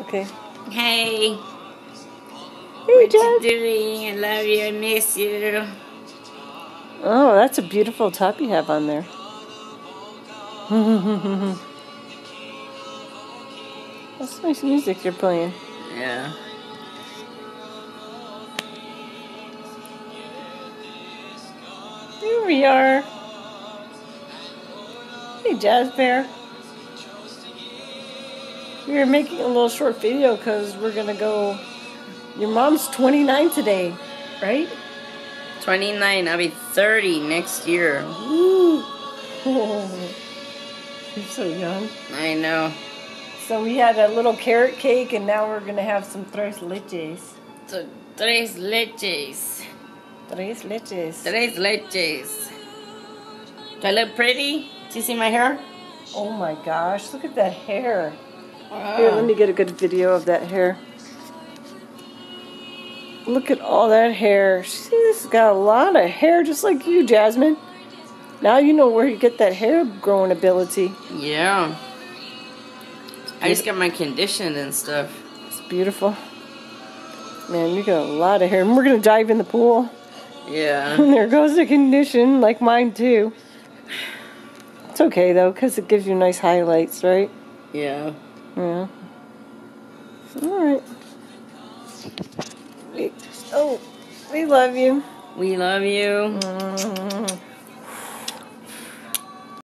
Okay. Hey. Hey, what Jazz. You doing? I love you. I miss you. Oh, that's a beautiful top you have on there. That's nice music you're playing. Yeah. Here we are. Hey, Jazbear. We're making a little short video because we're going to go... Your mom's 29 today, right? 29. I'll be 30 next year. Ooh. Oh. You're so young. I know. So we had a little carrot cake, and now we're going to have some tres leches. So, tres leches. Tres leches. Tres leches. Do I look pretty? Do you see my hair? Oh my gosh, look at that hair. Wow. Here, let me get a good video of that hair. Look at all that hair. She's got a lot of hair, just like you, Jasmine. Now you know where you get that hair growing ability. Yeah. I just got my conditioned and stuff. It's beautiful. Man, you got a lot of hair. And we're going to dive in the pool. Yeah. There goes the condition, like mine too. It's okay, though, because it gives you nice highlights, right? Yeah. Yeah. All right. We love you. We love you. Mm-hmm.